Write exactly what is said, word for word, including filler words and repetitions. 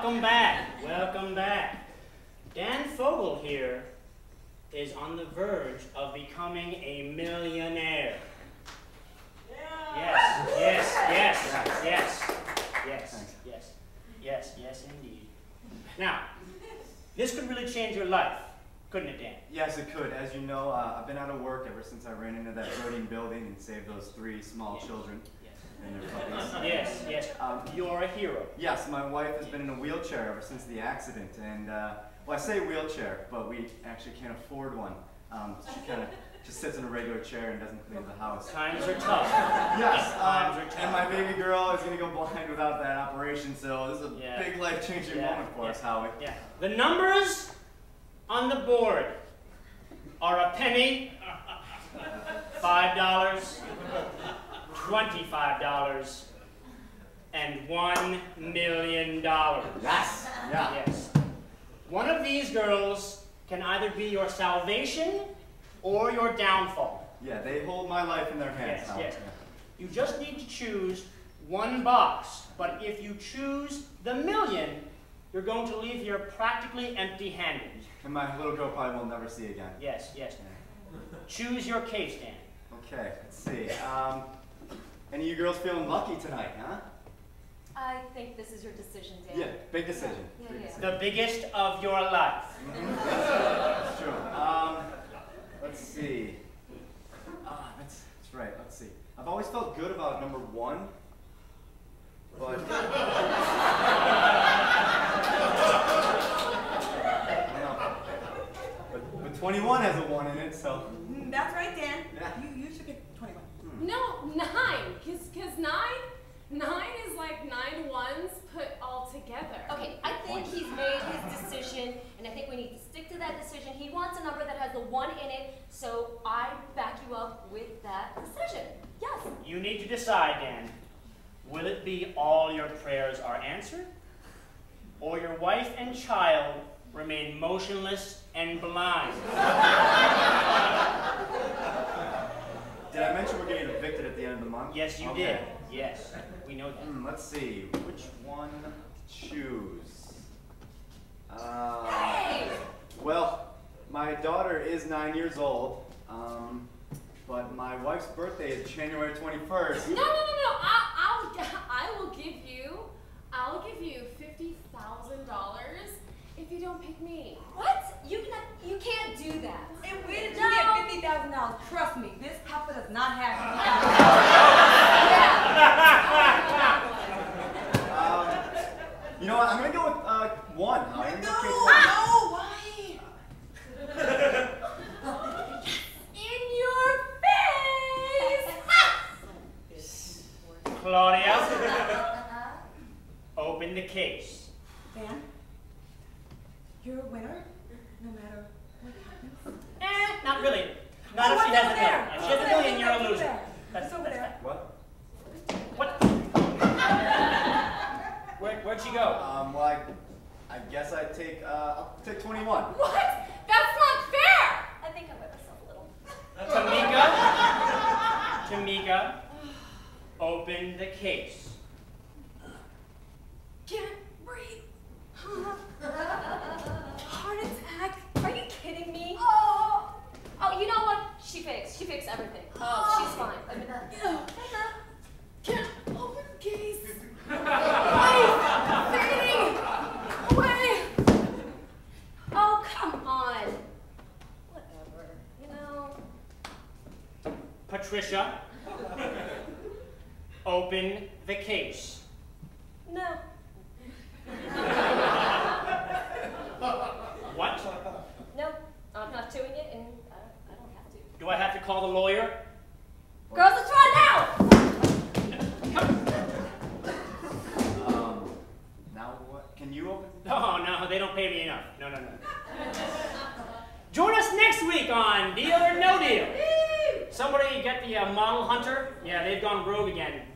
Welcome back. Welcome back. Dan Fogel here is on the verge of becoming a millionaire. Yes, yes, yes, yes, yes, yes, yes, yes, indeed. Now, this could really change your life, couldn't it, Dan? Yes, it could. As you know, uh, I've been out of work ever since I ran into that burning building and saved those three small yes. children. And their puppies. Yes, yes. Um, You're a hero. Yes, my wife has been in a wheelchair ever since the accident. And, uh, well, I say wheelchair, but we actually can't afford one. Um, she kind of just sits in a regular chair and doesn't clean the house. Times are tough. Yes, um, Times are tough. And my baby girl is going to go blind without that operation, so this is a yeah. big life-changing yeah. moment for yeah. us, Howie. Yeah. The numbers on the board are a penny, five dollars, twenty-five dollars, and one million dollars. Yes. Yeah. Yes. One of these girls can either be your salvation or your downfall. Yeah, they hold my life in their hands. Yes, now. Yes. You just need to choose one box, but if you choose the million, you're going to leave here practically empty-handed. And my little girl probably will never see again. Yes, yes. Yeah. Choose your case, Dan. Okay, let's see. Um, Any of you girls feeling lucky tonight, huh? I think this is your decision, Dan. Yeah, big decision. Yeah. Yeah, big yeah. decision. The biggest of your life. That's true. Um, let's see. Ah, that's, that's right. Let's see. I've always felt good about number one, but but, but twenty-one has a one in it, so. That's right, Dan. Yeah. You you should get twenty-one. No, nine, cause, cause nine, nine is like nine ones put all together. Okay, I think he's made his decision, and I think we need to stick to that decision. He wants a number that has the one in it, so I back you up with that decision. Yes. You need to decide, Dan. Will it be all your prayers are answered, or your wife and child remain motionless and blind? Did I mention we're getting evicted at the end of the month? Yes, you okay. did. Yes, we know that. Mm, let's see, which one to choose? Uh, hey! Well, my daughter is nine years old, um, but my wife's birthday is January twenty-first. No, no, no, no! I, I'll, I will give you, I'll give you fifty thousand dollars if you don't pick me. What? You cannot, you can't do that. And where did you no. get fifty thousand dollars? Trust me, this helper does not have fifty thousand dollars. um, you know what? I'm gonna go with uh, one. No, I'm no, one. no, why? In your face, Claudia. Open the case. Dan? You're a winner, no matter what happens. Eh, not really. Not oh, if she has a million. If she has a million, you're a loser. That's over there. What? What? Where, where'd she go? Um, well, I, I guess I'd take, uh, I'll take twenty-one. What? That's not fair! I think I wet myself a little. Tamika? Tamika, open the case. Can't breathe. Heart attack? Are you kidding me? Oh, oh, you know what? She fixed. She fixed everything. Oh, oh. She's fine. I mean, yeah. Get over the case. Away, fading away. Oh, come on. Whatever. You know. Patricia, open the case. No. What? No, I'm not doing it, and uh, I don't have to. Do I have to call the lawyer? Girls, let's run now! Um, now what? Can you open? Oh, no, they don't pay me enough. No, no, no. Join us next week on Deal or No Deal. Somebody get the uh, model hunter. Yeah, they've gone rogue again.